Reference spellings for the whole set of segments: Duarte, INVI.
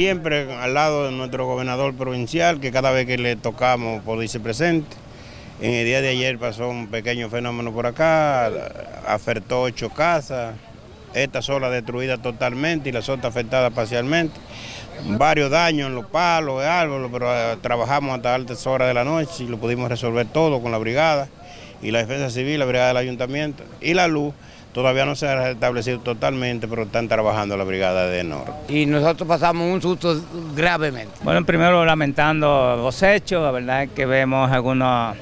siempre al lado de nuestro gobernador provincial, que cada vez que le tocamos por dice presente. En el día de ayer pasó un pequeño fenómeno por acá, afectó 8 casas, esta sola destruida totalmente y las otras afectadas parcialmente. Varios daños en los palos, en árboles, pero trabajamos hasta altas horas de la noche y lo pudimos resolver todo con la brigada y la defensa civil, la brigada del ayuntamiento y la luz. Todavía no se ha restablecido totalmente, pero están trabajando la brigada de norte. Y nosotros pasamos un susto gravemente. Bueno, primero lamentando los hechos, la verdad es que vemos algunos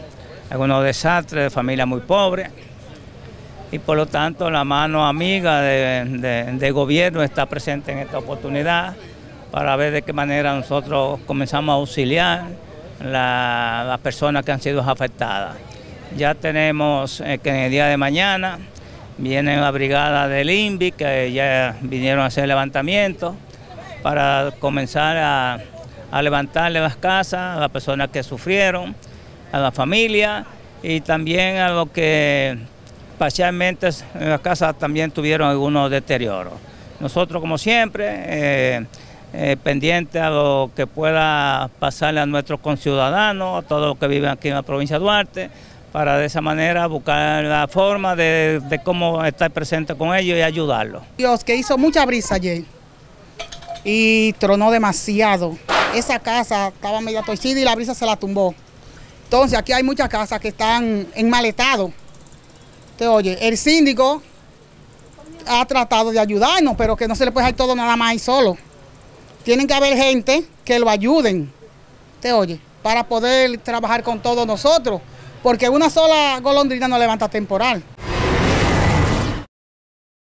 desastres de familias muy pobres y por lo tanto la mano amiga del gobierno está presente en esta oportunidad para ver de qué manera nosotros comenzamos a auxiliar las personas que han sido afectadas. Ya tenemos que en el día de mañana viene la brigada del INVI, que ya vinieron a hacer levantamiento para comenzar a levantarle las casas a las personas que sufrieron, a la familia y también a los que parcialmente en las casas también tuvieron algunos deterioros. Nosotros, como siempre, pendiente a lo que pueda pasarle a nuestros conciudadanos, a todos los que viven aquí en la provincia de Duarte, para de esa manera buscar la forma de cómo estar presente con ellos y ayudarlos. Dios, que hizo mucha brisa ayer y tronó demasiado. Esa casa estaba media torcida y la brisa se la tumbó. Entonces aquí hay muchas casas que están en mal estado. Entonces, oye, el síndico ha tratado de ayudarnos, pero que no se le puede dejar todo nada más ahí solo. Tienen que haber gente que lo ayuden, entonces, oye, para poder trabajar con todos nosotros. Porque una sola golondrina no levanta temporal.